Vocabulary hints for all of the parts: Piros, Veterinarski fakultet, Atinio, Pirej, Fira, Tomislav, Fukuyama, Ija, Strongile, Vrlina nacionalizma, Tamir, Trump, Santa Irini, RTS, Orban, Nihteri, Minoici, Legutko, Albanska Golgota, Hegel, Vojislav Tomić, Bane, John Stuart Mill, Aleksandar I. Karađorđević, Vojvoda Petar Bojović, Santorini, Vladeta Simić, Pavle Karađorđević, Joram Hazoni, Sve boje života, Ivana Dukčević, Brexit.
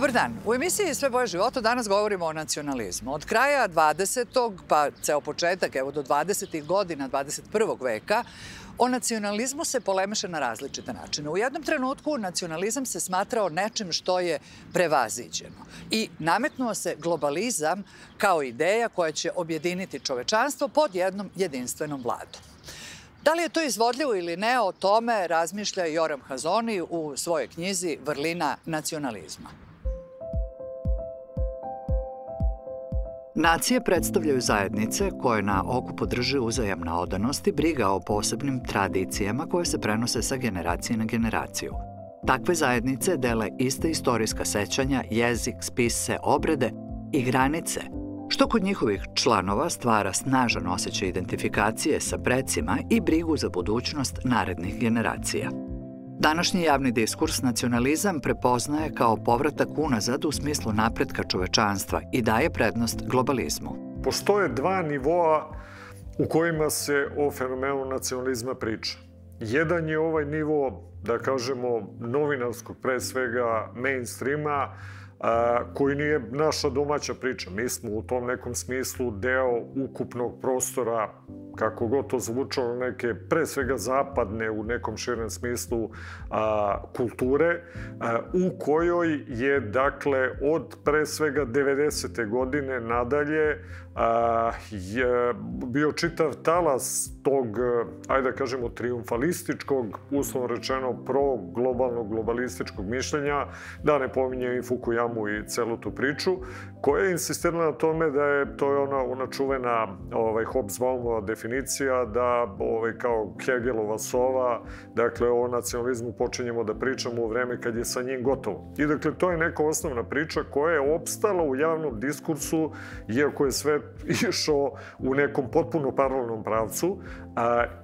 Dobar dan. U emisiji Sve boje života danas govorimo o nacionalizmu. Od kraja 20. pa ceo početak, evo do 20. godina 21. veka, o nacionalizmu se polemiše na različite načine. U jednom trenutku nacionalizam se smatrao nečim što je prevaziđeno i nametnuo se globalizam kao ideja koja će objediniti čovečanstvo pod jednom jedinstvenom vladom. Da li je to izvodljivo ili ne, o tome razmišlja Joram Hazoni u svojoj knjizi Vrlina nacionalizma. Nacije predstavljaju zajednice koje na okupu drže uzajamna odanost i briga o posebnim tradicijama koje se prenose sa generacije na generaciju. Takve zajednice dele iste istorijska sećanja, jezik, spise, obrede i granice, što kod njihovih članova stvara snažan osjećaj identifikacije sa precima i brigu za budućnost narednih generacija. Današnji javni diskurs nacionalizam prepoznaje kao povratak unazad u smislu napretka čovečanstva i daje prednost globalizmu. Postoje dva nivoa u kojima se o fenomenu nacionalizma priča. Jedan je ovaj nivo, da kažemo, novinarskog, pre svega mainstreama, koji nije naša domaća priča. Mi smo u tom nekom smislu deo ukupnog prostora, kako god to zvučalo, neke pre svega zapadne u nekom širem smislu kulture, u kojoj je, dakle, od pre svega 90. godine nadalje je bio čitav talas tog, ajde da kažemo, triumfalističkog, uslovno rečeno pro-globalnog, globalističkog mišljenja, da ne pominje i Fukuyamu i celu tu priču, koja je insistirala na tome da je, to je ona čuvena Hobsbawmova definicija, da kao Hegelova sova, dakle, o nacionalizmu počinjemo da pričamo u vreme kad je sa njim gotovo. I dakle, to je neka osnovna priča koja je opstala u javnom diskursu, iako je sve išao u nekom potpuno paralelnom pravcu.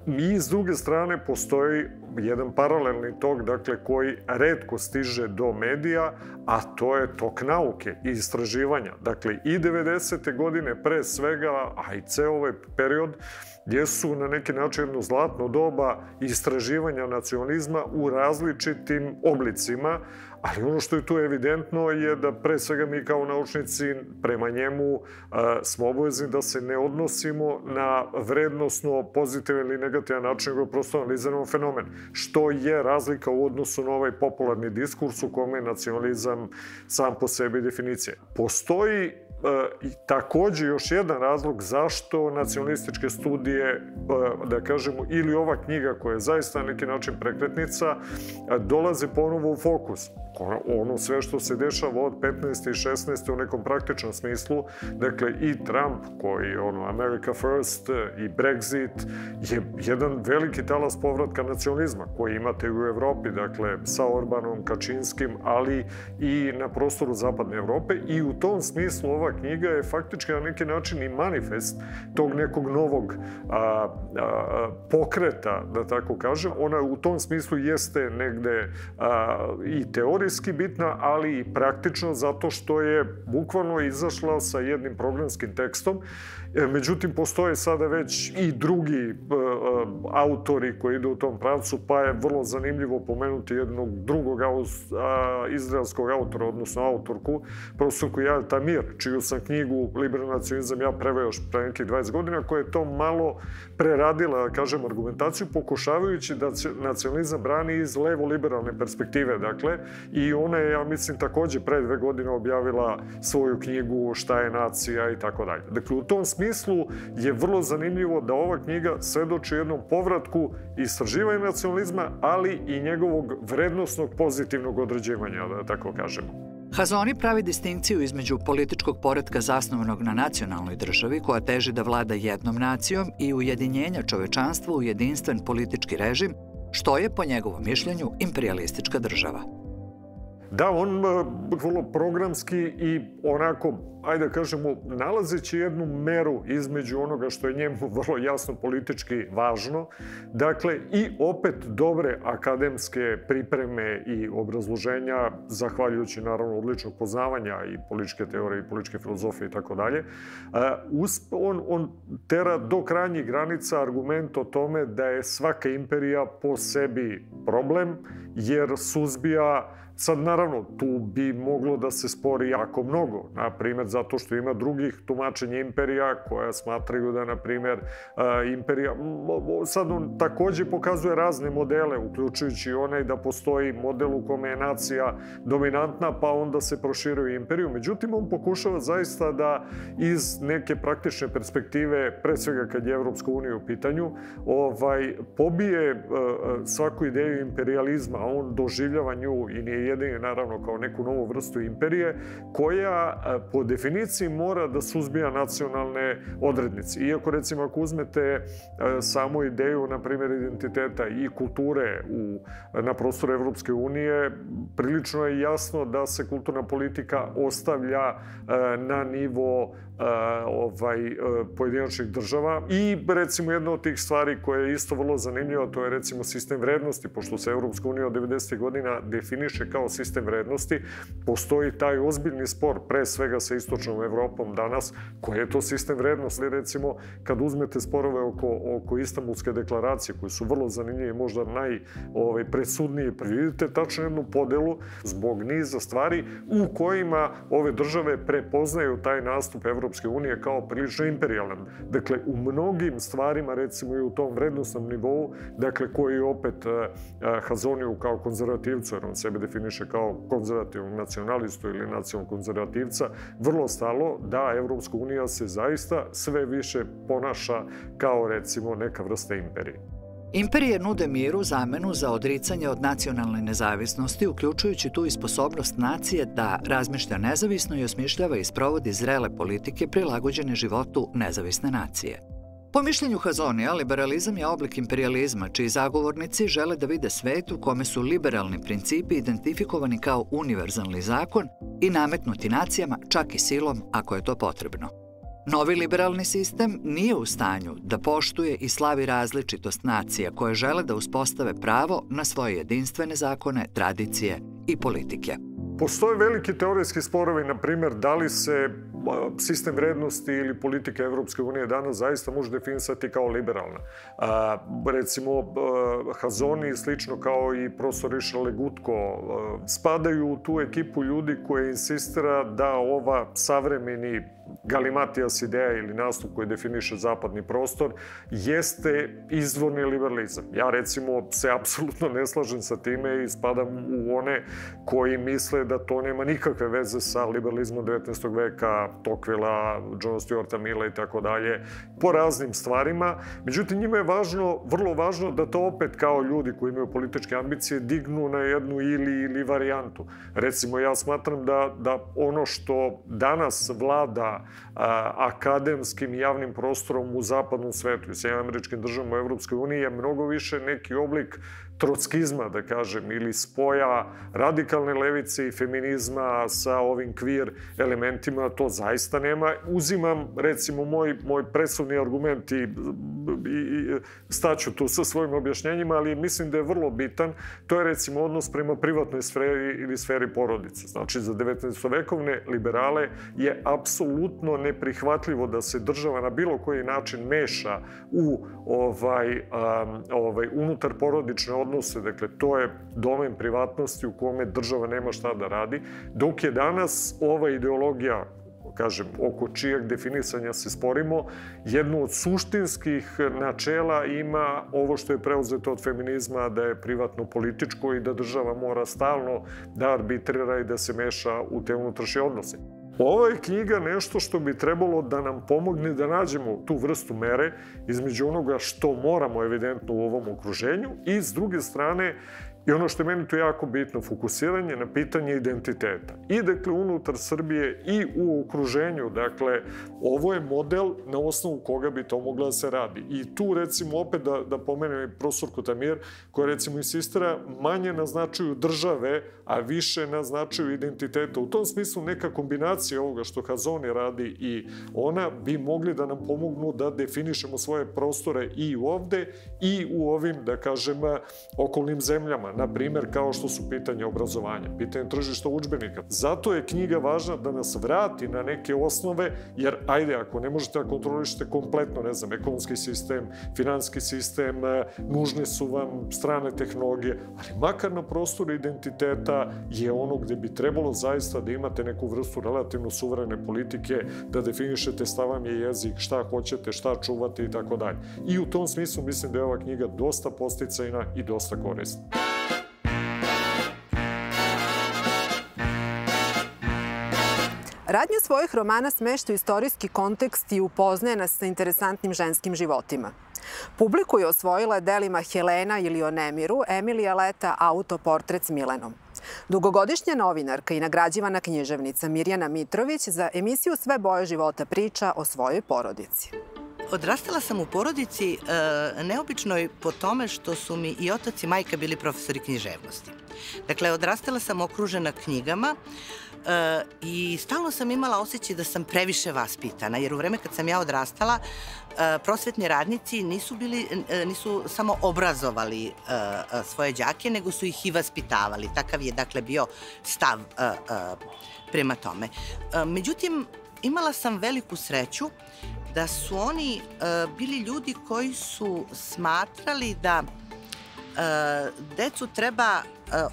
I s druge strane postoji jedan paralelni tok, dakle, koji retko stiže do medija, a to je tok nauke i istraživanja. Dakle, i 90. godine pre svega, a i ceo ovaj period, gdje su na neki način jedno zlatno doba istraživanja nacionalizma u različitim oblicima, ali ono što je tu evidentno je da pre svega mi kao naučnici prema njemu smo obavezni da se ne odnosimo na vrednostno pozitivan ili negativan način, nego prosto analiziramo fenomen. Što je razlika u odnosu na ovaj popularni diskurs u kome je nacionalizam sam po sebi definicija. Postoji također još jedan razlog zašto nacionalističke studije, da kažemo, ili ova knjiga koja je zaista na neki način prekretnica, dolaze ponovo u fokus. Ono sve što se dešava od 15. i 16. u nekom praktičnom smislu, dakle i Trump koji je America First i Brexit je jedan veliki talas povratka nacionalizma koji imate u Evropi, dakle sa Orbanom, Kačinskim, ali i na prostoru Zapadne Evrope, i u tom smislu ova knjiga je faktički na neki način i manifest tog nekog novog pokreta, da tako kažem. Ona u tom smislu jeste negde i teorija bitna, ali i praktično, zato što je bukvalno izašla sa jednim programskim tekstom. Međutim, postoje sada već i drugi autori koji idu u tom pravcu, pa je vrlo zanimljivo pomenuti jednog drugog izraelskog autora, odnosno autorku, profesorku Tamir, čiju sam knjigu Liberalni nacionalizam ja preveo još pre nekih 20 godina, koja je to malo preradila, kažem, argumentaciju, pokušavajući da nacionalizam brani iz levo-liberalne perspektive, dakle, i ona je, ja mislim, također pre 2 godine objavila svoju knjigu Šta je nacija i tako dalje. Dakle, u tom smislu je vrlo zanimljivo da ova knjiga svedoči jednom povratku istraživanja nacionalizma, ali i njegovog vrednosnog pozitivnog određivanja, da tako kažemo. Hazoni pravi distinkciju između političkog poretka zasnovanog na nacionalnoj državi, koja teži da vlada jednom nacijom, i ujedinjenja čovečanstva u jedinstven politički režim, što je po njegovom mišljenju imperialistička država. Da, on vrlo programski i onako, ajde da kažemo, nalazeći jednu meru između onoga što je njemu vrlo jasno politički važno, dakle i opet dobre akademske pripreme i obrazloženja, zahvaljujući naravno odličnog poznavanja i političke teorije i političke filozofije i tako dalje, on tera do krajnjih granica argument o tome da je svaka imperija po sebi problem, jer suzbija. Sad, naravno, tu bi moglo da se spori jako mnogo. Naprimjer, zato što ima drugih tumačenja imperija koja smatraju da, naprimjer, imperija... Sad, on također pokazuje razne modele, uključujući onaj da postoji model u kome je nacija dominantna, pa onda se proširuje imperiju. Međutim, on pokušava zaista da iz neke praktične perspektive, pre svega kad je Evropska unija u pitanju, pobije svaku ideju imperijalizma, a on doživljava nju i nije jedini, naravno, kao neku novu vrstu imperije, koja po definiciji mora da suzbija nacionalne odrednice. Iako, recimo, ako uzmete samo ideju, na primjer, identiteta i kulture na prostoru Evropske unije, prilično je jasno da se kulturna politika ostavlja na nivo pojedinačnih država. I, recimo, jedna od tih stvari koja je isto vrlo zanimljiva, to je, recimo, sistem vrednosti, pošto se Evropska unija od 90. godina definiše kao sistem vrednosti, postoji taj ozbiljni spor, pre svega sa istočnom Evropom danas, koji je to sistem vrednosti. Recimo, kad uzmete sporove oko Istanbulske deklaracije, koji su vrlo zanimljivi, možda najpresudniji, vidite tačno jednu podelu zbog niza stvari u kojima ove države prepoznaju taj nastup Evropske unije kao prilično imperijalan. Dakle, u mnogim stvarima, recimo i u tom vrednostnom nivou, dakle, koji opet Hazoniju kao konzervativcu, jer on sebe definiše kao konzervativnog nacionalistu ili nacionalnog konzervativca, vrlo stalo da Evropska unija se zaista sve više ponaša kao, recimo, neka vrsta imperije. Imperije nude mir u zamenu za odricanje od nacionalne nezavisnosti, uključujući tu i sposobnost nacije da razmišlja nezavisno i osmišljava i sprovodi zrele politike prilagođene životu nezavisne nacije. Po mišljenju Hazonija, liberalizam je oblik imperijalizma, čiji zagovornici žele da vide svet u kome su liberalni principi identifikovani kao univerzalni zakon i nametnuti nacijama, čak i silom ako je to potrebno. Novi liberalni sistem nije u stanju da poštuje i slavi različitost nacija koje žele da uspostave pravo na svoje jedinstvene zakone, tradicije i politike. Postoje veliki teorijski sporovi, na primjer, da li se sistem vrednosti ili politika Evropske unije danas zaista može definisati kao liberalna. Recimo, Hazoni, slično kao i profesor Legutko, spadaju u tu ekipu ljudi koja insistira da ova savremeni galimatijas ideja ili nastup koji definiše zapadni prostor jeste izvorni liberalizam. Ja, recimo, se apsolutno ne slažem sa time i spadam u one koji misle da to nema nikakve veze sa liberalizmom 19. veka, Tocquevilla, John Stuarta Milla i tako dalje, po raznim stvarima. Međutim, njima je važno, vrlo važno da to opet kao ljudi koji imaju političke ambicije dignu na jednu ili varijantu. Recimo, ja smatram da ono što danas vlada akademskim i javnim prostorom u zapadnom svetu i SAD-u u Evropskoj uniji je mnogo više neki oblik trockizma, da kažem, ili spoja radikalne levice i feminizma sa ovim queer elementima, to zaista nema. Uzimam, recimo, moj presudni argument i staću tu sa svojim objašnjenjima, ali mislim da je vrlo bitan. To je, recimo, odnos prema privatnoj sferi ili sferi porodice. Znači, za 19-vekovne liberale je apsolutno neprihvatljivo da se država na bilo koji način meša u unutar porodične odnose. Dakle, to je domen privatnosti u kome država nema šta da radi, dok je danas ova ideologija, kažem, oko čijeg definisanja se sporimo, jedno od suštinskih načela ima ovo što je preuzeto od feminizma, da je privatno političko i da država mora stalno da arbitrira i da se meša u te unutrašnje odnose. Ova je knjiga nešto što bi trebalo da nam pomogne da nađemo tu vrstu mere između onoga što moramo evidentno u ovom okruženju i, s druge strane, I ono što je meni tu jako bitno, fokusiranje na pitanje identiteta. I dakle, unutar Srbije i u okruženju, dakle, ovo je model na osnovu koga bi to mogla da se radi. I tu, recimo, opet da pomenem profesorku Tamir, koja, recimo, insistira manje na značaju države, a više na značaju identiteta. U tom smislu neka kombinacija ovoga što Hazoni radi i ona bi mogli da nam pomognu da definišemo svoje prostore i ovde i u ovim, da kažem, okolnim zemljama. Na primjer, kao što su pitanje obrazovanja, pitanje tržišta udžbenika. Zato je knjiga važna da nas vrati na neke osnove, jer ajde, ako ne možete da kontrolišete kompletno, ne znam, ekonomski sistem, finanski sistem, nužne su vam strane tehnologije, ali makar na prostoru identiteta je ono gdje bi trebalo zaista da imate neku vrstu relativno suverene politike, da definišete šta vam je jezik, šta hoćete, šta čuvate i tako dalje. I u tom smislu mislim da je ova knjiga dosta podsticajna i dosta korisna. Radnju svojih romana smešta u istorijski kontekst i upoznaje nas sa interesantnim ženskim životima. Publiku je osvojila delima Helena ili o nemiru Emilija Leta Autoportret s Milenom. Dugogodišnja novinarka i nagrađivana književnica Mirjana Mitrović za emisiju Sve boje života priča o svojoj porodici. Odrastala sam u porodici neobičnoj po tome što su mi i otac i majka bili profesori književnosti. Dakle, odrastala sam okružena knjigama i stalno sam imala osjećaj da sam previše vaspitana, jer u vreme kad sam ja odrastala, prosvetni radnici nisu samo obrazovali svoje đake, nego su ih i vaspitavali. Takav je, dakle, bio stav prema tome. Međutim, imala sam veliku sreću da su oni bili ljudi koji su smatrali da decu treba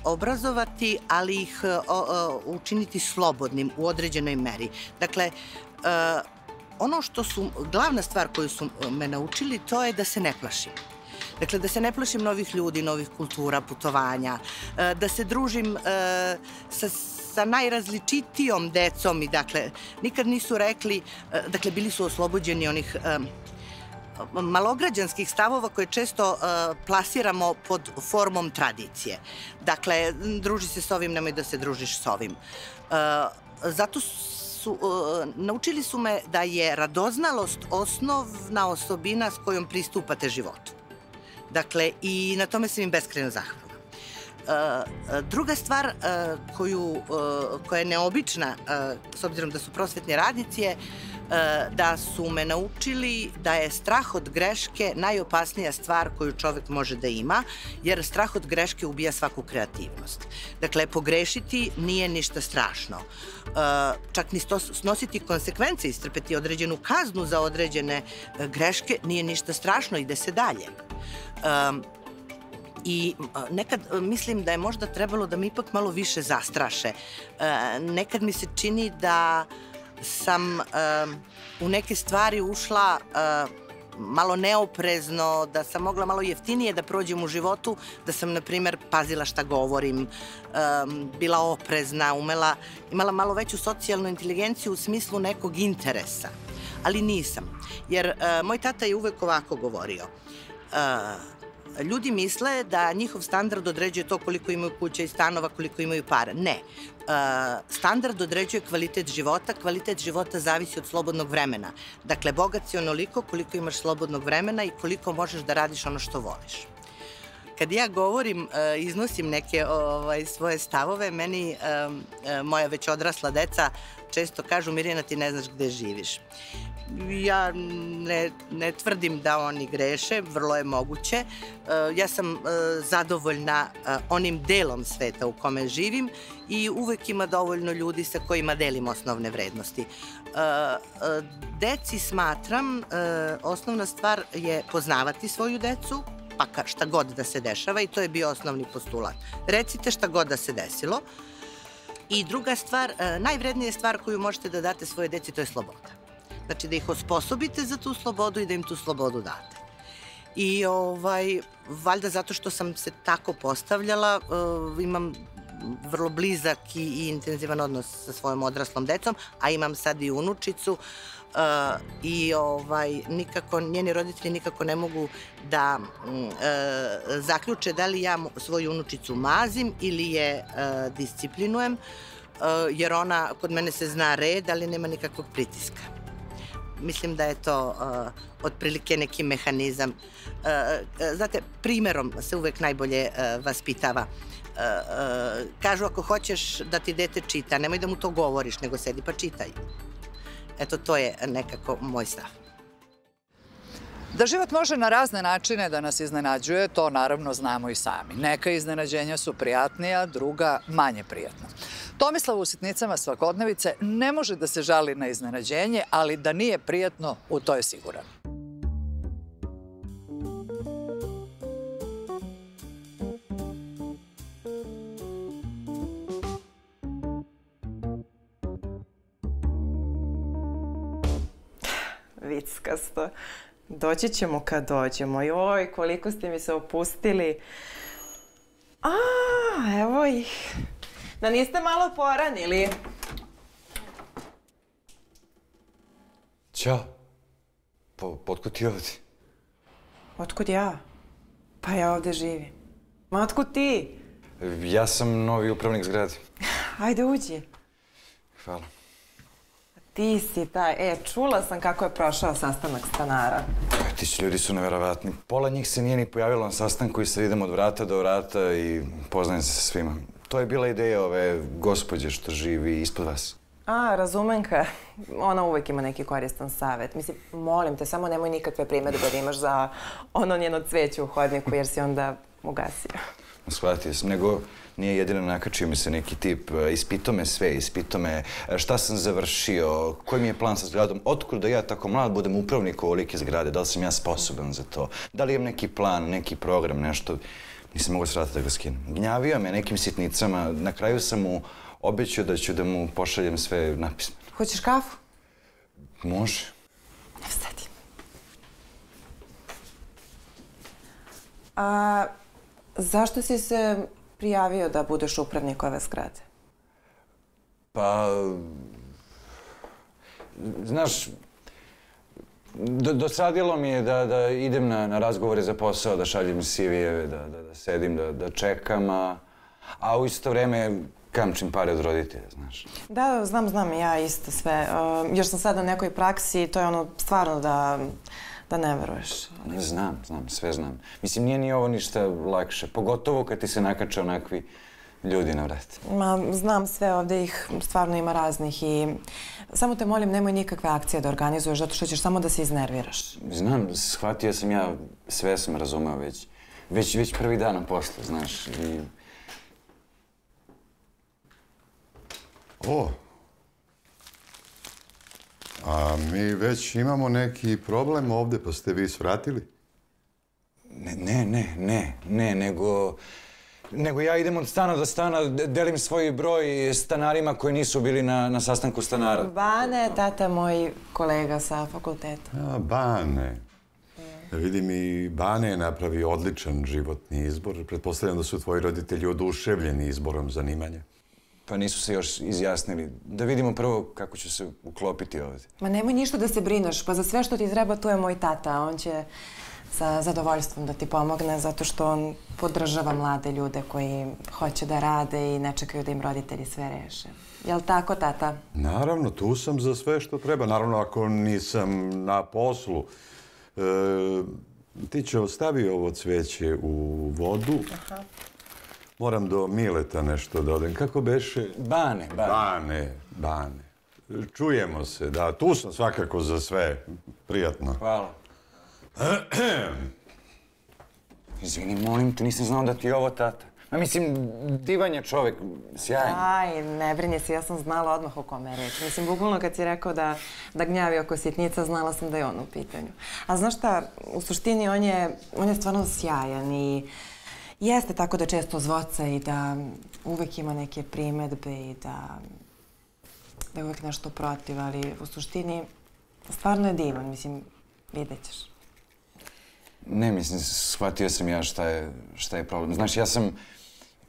obrazovati, ali ih učiniti slobodnim u određenoj meri. Dakle, ono što su, glavna stvar koju su me naučili, to je da se ne plašim. Dakle, da se ne plašim novih ljudi, novih kultura, putovanja, da se družim sa najrazličitijom decom i, dakle, nikad nisu rekli, dakle, bili su oslobođeni onih malograđanskih stavova koje često plasiramo pod formom tradicije. Dakle, druži se s ovim, nemoj da se družiš s ovim. Zato naučili su me da je radoznalost osnovna osobina s kojom pristupate životu. Dakle, i na tome sam im beskrajno zahvalna. Druga stvar koja je neobična, s obzirom da su prosvetni radnici, je da su me naučili da je strah od greške najopasnija stvar koju čovjek može da ima, jer strah od greške ubija svaku kreativnost. Dakle, pogrešiti nije ništa strašno. Čak ni snositi konsekvence, istrpeti određenu kaznu za određene greške nije ništa strašno, ide se dalje. I nekad mislim da je možda trebalo da mi ipak malo više zastraše. Nekad mi se čini da sam u neke stvari ušla malo neoprezno, da sam mogla malo jeftinije da prođem u životu, da sam, na primjer, pazila šta govorim, bila oprezna, imala malo veću socijalnu inteligenciju u smislu nekog interesa. Ali nisam, jer moj tata je uvek ovako govorio. Ljudi misle da njihov standard određuje to koliko imaju kuća i stanova, koliko imaju para. Ne. Standard određuje kvalitet života. Kvalitet života zavisi od slobodnog vremena. Dakle, bogat si onoliko koliko imaš slobodnog vremena i koliko možeš da radiš ono što voliš. Kad ja govorim, iznosim neke svoje stavove, meni moja već odrasla deca često kažu: Mirjana, ti ne znaš gde živiš. Ja ne tvrdim da oni greše, vrlo je moguće. Ja sam zadovoljna onim delom sveta u kome živim i uvek ima dovoljno ljudi sa kojima delim osnovne vrednosti. Deci smatram, osnovna stvar je poznavati svoju decu, pa šta god da se dešava, i to je bio osnovni postulat. Recite šta god da se desilo. I druga stvar, najvrednija stvar koju možete da date svoje deci, to je sloboda. Znači, da ih osposobite za tu slobodu i da im tu slobodu date. I valjda zato što sam se tako postavljala, imam vrlo blizak i intenzivan odnos sa svojom odraslom decom, a imam sad i unučicu i njeni roditelji nikako ne mogu da zaključe da li ja svoju unučicu mazim ili je disciplinujem, jer ona kod mene se zna red, ali nema nikakvog pritiska. Mislim da je to otprilike neki mehanizam. Znate, primjerom se uvek najbolje vaspitava. Kažu, ako hoćeš da ti dete čita, nemoj da mu to govoriš, nego sedi pa čitaj. Eto, to je nekako moj stav. Da život može na razne načine da nas iznenađuje, to naravno znamo i sami. Neka iznenađenja su prijatnija, druga manje prijatna. Tomislav u sitnicama svakodnevice ne može da se žali na iznenađenje, ali da nije prijatno, u to je siguran. Vickasto. Doći ćemo kad dođemo. Joj, koliko ste mi se opustili. Evo ih. Da niste malo poranili? Ćao. Otkud ti ovdje? Otkud ja? Pa ja ovdje živim. Ma otkud ti? Ja sam novi upravnik zgrade. Ajde, uđi. Hvala. Ti si taj. Čula sam kako je prošao sastanak stanara. Tići ljudi su neverovatni. Pola njih se nije ni pojavilo na sastanku i sad idem od vrata do vrata i poznajem se sa svima. To je bila ideja ove gospođe što živi ispod vas. Razumenka. Ona uvek ima neki koristan savjet. Mislim, molim te, samo nemoj nikakve primedbe da imaš za ono njeno cveće u hodniku, jer si onda ugasio. Shvatio sam, nego nije jedino nakačio mi se neki tip. Ispito me sve, ispito me šta sam završio, koji mi je plan sa zgradom, otkud da ja tako mlad budem upravnik ovolike zgrade, da li sam ja sposoban za to, da li imam neki plan, neki program, nešto. Nisam mogao srata da ga skinem. Gnjavio me nekim sitnicama, na kraju sam mu obećao da ću da mu pošaljem sve napismeno. Hoćeš kafu? Može. Ne vstati. Zašto si se prijavio da budeš upravnik ove zgrade? Pa... Znaš, dosadilo mi je da idem na razgovore za posao, da šaljem CV-eve, da sedim, da čekam, a u isto vreme kamčim pare od roditelja, znaš. Da, znam, ja isto sve. Još sam sad na nekoj praksi i to je ono stvarno da ne veruješ. Znam, sve znam. Mislim, nije ni ovo ništa lakše, pogotovo kad ti se nakače onakvi ljudi na vrat. Ma, znam sve, ovdje ih stvarno ima raznih i samo te molim, nemoj nikakve akcije da organizuješ, zato što ćeš samo da se iznerviraš. Znam, shvatio sam ja, sve sam razumeo već. Već prvi dan na poslu, znaš. O! A mi već imamo neki problem ovdje, pa ste vi svratili? Ne, nego ja idem od stana do stana, delim svoj broj stanarima koji nisu bili na sastanku stanara. Bane, tata moj kolega sa fakulteta. Bane. Vidim, i Bane je napravio odličan životni izbor. Pretpostavljam da su tvoji roditelji oduševljeni izborom zanimanja. Pa nisu se još izjasnili. Da vidimo prvo kako ću se uklopiti ovdje. Ma nemoj ništa da se brineš, pa za sve što ti treba tu je moj tata. On će sa zadovoljstvom da ti pomogne, zato što on podržava mlade ljude koji hoće da rade i ne čekaju da im roditelji sve reše. Jel' tako, tata? Naravno, tu sam za sve što treba. Naravno, ako nisam na poslu. Ti će ostavi ovo cveće u vodu. Moram do Mileta nešto da odem. Kako beše? Bane. Čujemo se, da. Tu sam svakako za sve. Prijatno. Hvala. Izvini, molim te, nisam znao da ti je ovo tata. Mislim, divan je čovjek, sjajan. Aj, ne brini se, ja sam znala odmah o kome je reč. Mislim, bukvalno kad si rekao da gnjavi oko sitnica, znala sam da je on u pitanju. A znaš šta, u suštini on je stvarno sjajan i jeste tako da često zvoca i da uvek ima neke primedbe i da je uvek nešto protiv, ali u suštini stvarno je divan, mislim, vidjet ćeš. Ne, mislim, shvatio sam ja šta je problem. Znaš, ja sam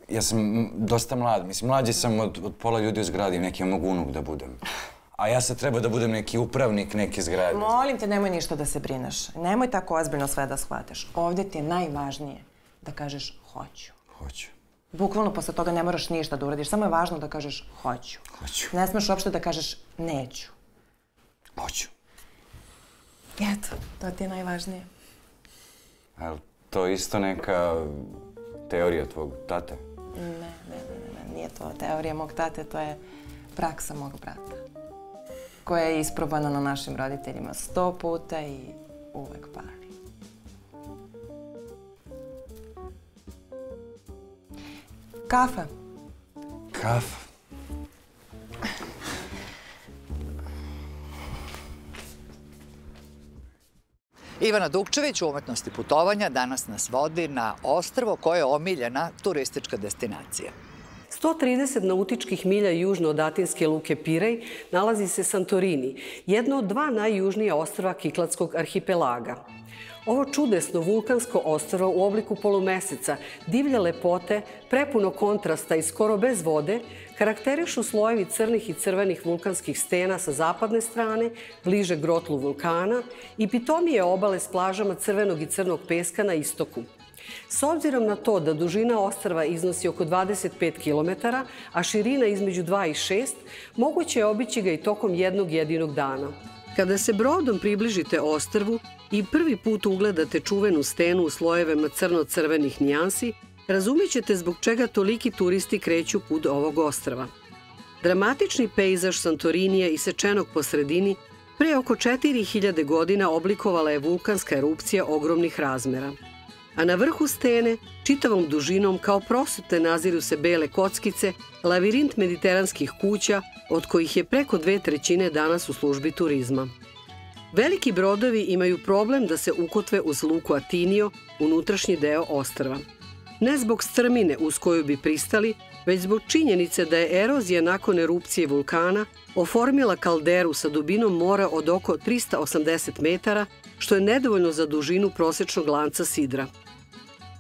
ja sam dosta mlad, mislim, mlađi sam od pola ljudi u zgradi, neki ja mogu unuk da budem. A ja sad treba da budem neki upravnik neke zgrade. Molim te, nemoj ništa da se brineš. Nemoj tako ozbiljno sve da shvataš. Ovdje ti je najvažnije da kažeš hoću. Hoću. Bukvalno posle toga ne moraš ništa da uradiš, samo je važno da kažeš hoću. Hoću. Ne smeš uopšte da kažeš neću. Hoću. Eto, to ti je najvažnije. Ali to je isto neka teorija tvog tate? Ne, nije to teorija mog tate, to je praksa mog brata. Koja je isprobana na našim roditeljima 100 puta i uvek pali. Kafa. Kafa. Ivana Dukčević u umetnosti putovanja danas nas vodi na ostrvo koje je omiljena turistička destinacija. 130 nautičkih milja južno od atinske luke Pirej nalazi se Santorini, jedno od dva najjužnija ostrva Kikladskog arhipelaga. Ovo čudesno vulkansko ostrvo u obliku polumeseca, divlje lepote, prepuno kontrasta i skoro bez vode, karakterišu slojevi crnih i crvenih vulkanskih stena sa zapadne strane, bliže grotlu vulkana i pitomije obale s plažama crvenog i crnog peska na istoku. S obzirom na to da dužina ostrva iznosi oko 25 km, a širina između 2 i 6, moguće je obići ga i tokom jednog jedinog dana. Kada se brodom približite ostrvu i prvi put ugledate čuvenu stenu u slojevima crno-crvenih nijansi, razumićete zbog čega toliki turisti kreću put ovog ostrva. Dramatični pejzaž Santorinija isečenog po sredini pre oko 4000 godina oblikovala je vulkanska erupcija ogromnih razmera. A na vrhu stene, čitavom dužinom, kao prosute naziru se bele kockice, lavirint mediteranskih kuća, od kojih je preko 2/3 danas u službi turizma. Veliki brodovi imaju problem da se ukotve uz luku Atinio, unutrašnji deo ostrva. Ne zbog strmine uz koju bi pristali, već zbog činjenice da je erozija nakon erupcije vulkana oformila kalderu sa dubinom mora od oko 380 metara, što je nedovoljno za dužinu prosečnog lanca sidra.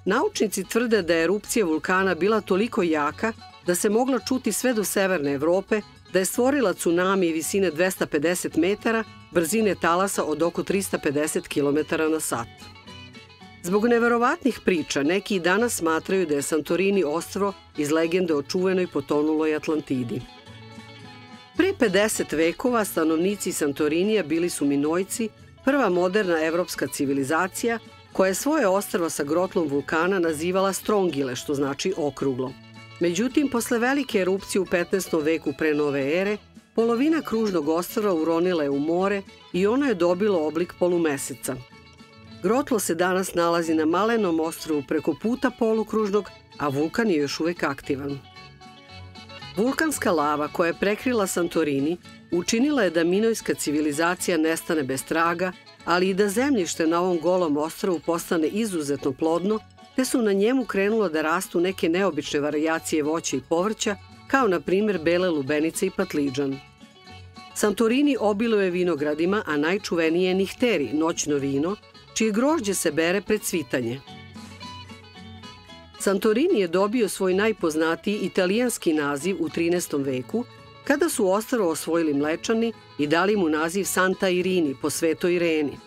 Naučnici tvrde da je erupcija vulkana bila toliko jaka da se mogla čuti sve do Severne Evrope, da je stvorila tsunami visine 250 metara, brzine talasa od oko 350 km/h. Zbog neverovatnih priča, neki i danas smatraju da je Santorini ostrvo iz legende o čuvenoj potonuloj Atlantidi. Pre 50 vekova stanovnici Santorinija bili su Minoici, prva moderna evropska civilizacija koja je svoje ostrvo sa grotlom vulkana nazivala Strongile, što znači okruglo. Međutim, posle velike erupcije u 15. veku pre nove ere, polovina kružnog ostrva uronila je u more i ono je dobilo oblik polumeseca. Grotlo se danas nalazi na malenom ostrvu preko puta polukružnog, a vulkan je još uvek aktivan. Vulkanska lava koja je prekrila Santorini učinila je da minojska civilizacija nestane bez traga, ali i da zemljište na ovom golom ostrvu postane izuzetno plodno, te su na njemu krenulo da rastu neke neobične varijacije voća i povrća, kao na primjer bele lubenice i patlidžan. Santorini obiluje vinogradima, a najčuvenije je Nihteri, noćno vino, čije grožđe se bere pred cvitanje. Santorini je dobio svoj najpoznatiji italijanski naziv u 13. veku, kada su ostrvo osvojili Mlečani i dali mu naziv Santa Irini, po Svetoj Ireni.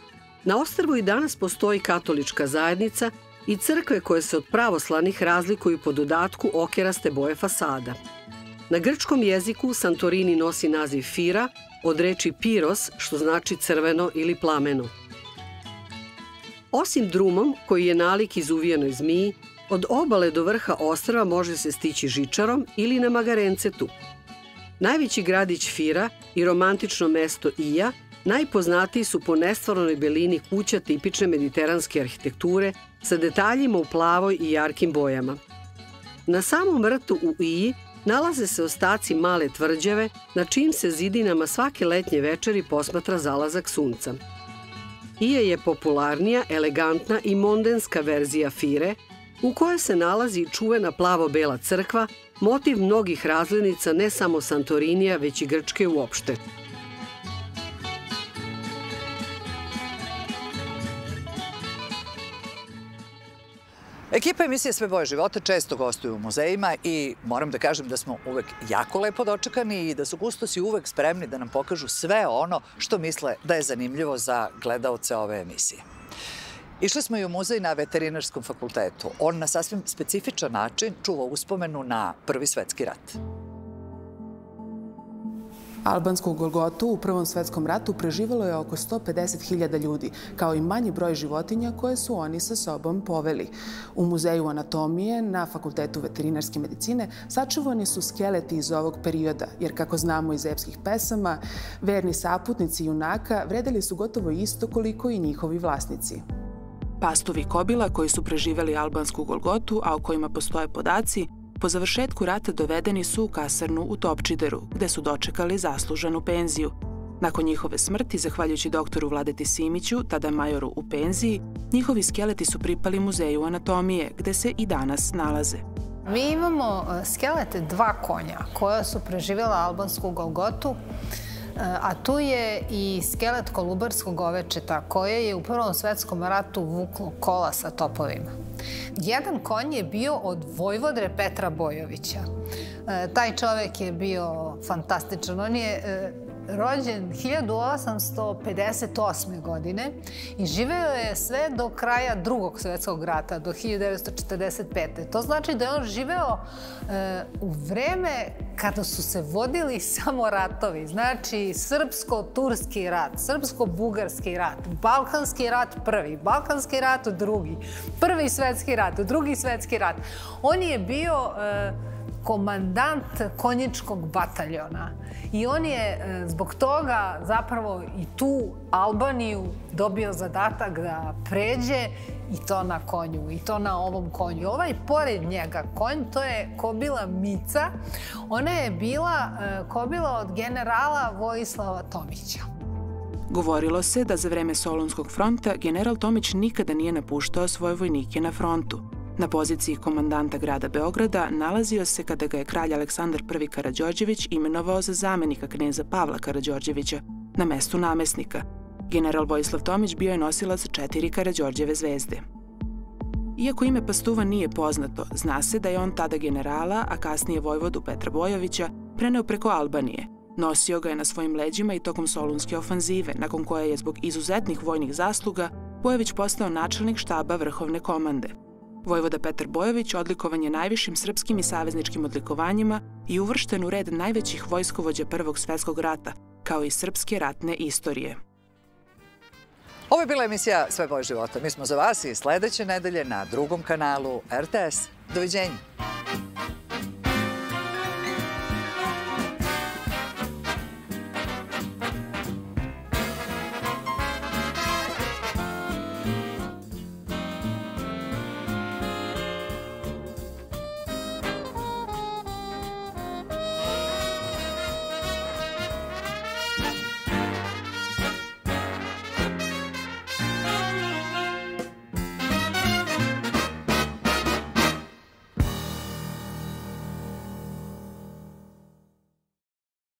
Na ostrvu i danas postoji katolička zajednica i crkve koje se od pravoslanih razlikuju po dodatku okeraste boje fasada. Na grčkom jeziku Santorini nosi naziv Fira, od reči Piros, što znači crveno ili plameno. Osim drumom, koji je nalik izuvijenoj zmiji, od obale do vrha ostrva može se stići žičarom ili na magarencetu. Najveći gradić Fira i romantično mesto Ija najpoznatiji su po nestvaranoj belini kuća tipične mediteranske arhitekture sa detaljima u plavoj i jarkim bojama. Na samom rtu u Iji nalaze se ostaci male tvrđave na čijim se zidinama svake letnje večeri posmatra zalazak sunca. Ija je popularnija, elegantna i mondenska verzija Fire, u kojoj se nalazi čuvena plavo-bela crkva, motiv mnogih razglednica ne samo Santorinija, već i Grčke uopšte. Ekipa emisije Sve boje života često gostuju u muzejima i moram da kažem da smo uvek jako lepo dočekani i da su kustosi uvek spremni da nam pokažu sve ono što misle da je zanimljivo za gledaoce ove emisije. Išli smo i u muzej na Veterinarskom fakultetu. On na sasvim specifičan način čuva uspomenu na Prvi svetski rat. Albansku Golgotu u Prvom svetskom ratu preživalo je oko 150.000 ljudi, kao i manji broj životinja koje su oni sa sobom poveli. U Muzeju anatomije na Fakultetu veterinarske medicine sačuvani su skeleti iz ovog perioda, jer kako znamo iz epskih pesama, verni saputnici junaka vredeli su gotovo isto koliko i njihovi vlasnici. Pastovi kobila koji su preživeli Albansku Golgotu, a o kojima postoje podaci, po završetku rata dovedeni su u kasarnu u Topcideru, gde su dočekali zasluženu penziju. Nakon njihove smrti, zahvaljujući doktoru Vladeti Simiću, tada majoru u penziji, njihovi skeleti su pripali Muzeju anatomije, gde se i danas nalaze. Mi imamo skelete dva konja koja su preživjela Albansku Golgotu, a tu je i skelet kolubarskog ovečeta koje je u Prvom svetskom ratu vuklo kola sa topovima. Jedan konj je bio od vojvodre Petra Bojovića. Taj čovek je bio fantastičan. On je rođen 1858. godine i živeo je sve do kraja Drugog svjetskog rata, do 1945. To znači da je on živeo u vreme kada su se vodili samo ratovi. Znači srpsko-turski rat, srpsko-bugarski rat, balkanski rat prvi, balkanski rat drugi, Prvi svjetski rat, Drugi svjetski rat. On je bio komandant konjičkog bataljona. I on je zbog toga zapravo i tu Albaniju dobio zadatak da pređe i to na konju, i to na ovom konju. Ovaj pored njega konj, to je kobila Mica. Ona je bila kobila od generala Vojislava Tomića. Govorilo se da za vreme Solunskog fronta general Tomić nikada nije napuštao svoje vojnike na frontu. Na poziciji komandanta grada Beograda nalazio se kada ga je kralj Aleksandar I. Karađorđević imenovao za zamenika kneza Pavla Karađorđevića na mestu namesnika. General Vojislav Tomić bio je nosilac 4 Karađorđeve zvezde. Iako ime pastuva nije poznato, zna se da je on tada generala, a kasnije vojvodu Petra Bojovića, preneo preko Albanije. Nosio ga je na svojim leđima i tokom solunske ofanzive, nakon koje je zbog izuzetnih vojnih zasluga Bojović postao načelnik štaba vrhovne komande. Vojvoda Petar Bojović odlikovan je najvišim srpskim i savezničkim odlikovanjima i uvršten u red najvećih vojskovođa Prvog svjetskog rata, kao i srpske ratne istorije. Ovo je bila emisija Sve boje života. Mi smo za vas i sljedeće nedelje na Drugom kanalu RTS. Doviđenja!